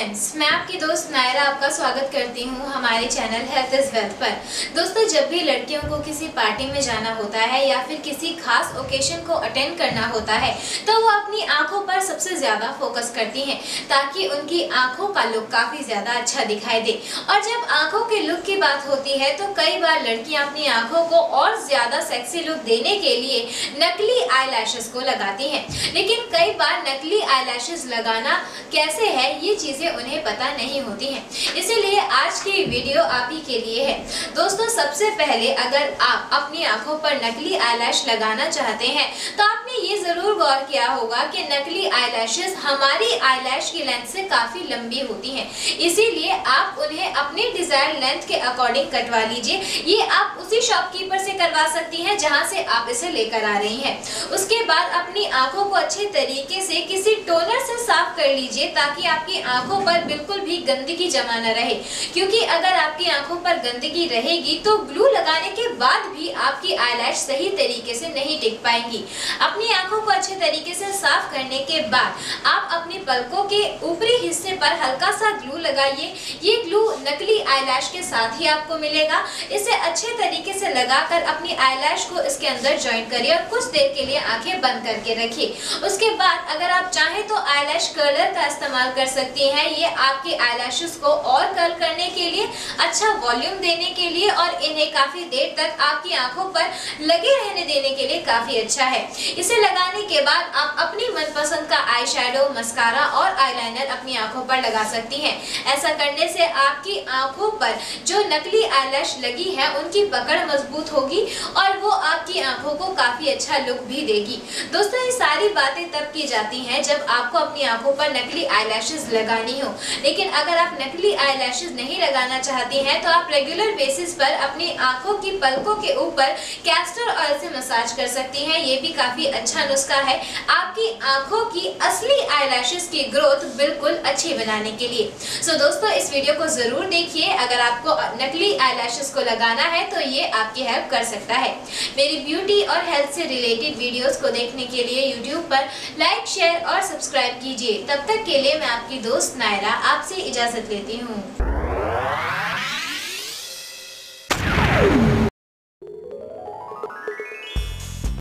Friends, मैं आपकी दोस्त नायरा आपका स्वागत करती हूं हमारे चैनल हेल्थ इज वेल्थ पर। दोस्तों, जब भी लड़कियों को किसी पार्टी में जाना होता है या फिर किसी खास ओकेशन को अटेंड करना होता है तो वो अपनी आंखों पर सबसे ज़्यादा फोकस करती हैं ताकि उनकी आंखों का लुक काफ़ी ज़्यादा अच्छा दिखाई दे। और जब आँखों के लुक की बात होती है तो कई बार लड़कियाँ अपनी आँखों को और ज़्यादा सेक्सी लुक देने के लिए नकली आई लैशेस को लगाती हैं, लेकिन कई बार नकली आई लैशेस लगाना कैसे है ये चीजें उन्हें पता नहीं होती हैं, इसीलिए आज की वीडियो आप ही के लिए है। दोस्तों, सबसे पहले अगर आप अपनी आंखों पर नकली आईलैश लगाना चाहते हैं तो आपने ये जरूर गौर किया होगा कि नकली आईलैशेस हमारी आईलैश की लेंथ से काफी लंबी होती हैं, इसीलिए आप उन्हें अपने डिजायर लेंथ के अकॉर्डिंग कटवा लीजिए। ये आप उसी शॉपकीपर से करवा सकती हैं जहाँ से आप इसे लेकर आ रही हैं। उसके बाद अपनी आंखों को अच्छे तरीके से किसी टोनर से साफ कर लीजिए ताकि आपकी आंखों पर बिल्कुल भी गंदगी जमा न रहे, क्योंकि अगर आपकी आंखों पर गंदगी रहेगी तो ग्लू लगाने के बाद भी आपकी आईलैश सही तरीके से नहीं टिक पाएंगी। अपनी आंखों को अच्छे तरीके से साफ करने के बाद आप अपने पलकों के ऊपरी हिस्से पर हल्का सा ग्लू लगाइए। ये ग्लू नकली आईलैश के साथ ही आपको मिलेगा। इसे अच्छे तरीके से लगाकर अपनी आईलैश को इसके अंदर ज्वाइंट करिए और कुछ देर के लिए आंखें बंद करके रखिए। उसके बाद अगर आप चाहें तो आईलैश कर्लर का इस्तेमाल कर सकती हैं। ये आपके आईलैशेस को और कर्ल करने के लिए, अच्छा वॉल्यूम देने के लिए और इन्हें काफी देर तक आपकी आंखों पर लगे रहने देने के लिए काफी अच्छा है। इसे लगाने के बाद आप अपनी मनपसंद का आईशैडो, मस्कारा और आईलाइनर अपनी आंखों पर लगा सकती हैं। ऐसा करने से आपकी आंखों पर जो नकली आईलैश लगी है उनकी पकड़ मजबूत होगी और वो आपकी आंखों को काफी अच्छा लुक भी देगी। दोस्तों, ये सारी बातें तब की जाती हैं जब आपको अपनी आंखों पर नकली आईलैशेस लगानी हो, लेकिन अगर आप नकली आईलैशेस नहीं लगाना चाहती हैं तो आप रेगुलर बेसिस पर अपनी आंखों की पलकों के ऊपर कैस्टर ऑयल से मसाज कर सकती हैं। ये भी काफी अच्छा नुस्खा है आपकी आंखों की असली आईलैशेस की ग्रोथ बिल्कुल अच्छी बनाने के लिए। सो दोस्तों, इस वीडियो को जरूर देखिए। अगर आपको नकली आईलैशेस को लगाना है तो ये आपकी हेल्प कर सकता है। मेरी ब्यूटी और हेल्थ से रिलेटेड वीडियोस को देखने के लिए यूट्यूब पर लाइक, शेयर और सब्सक्राइब कीजिए। तब तक के लिए मैं आपकी दोस्त नायरा आपसे इजाज़त लेती हूँ।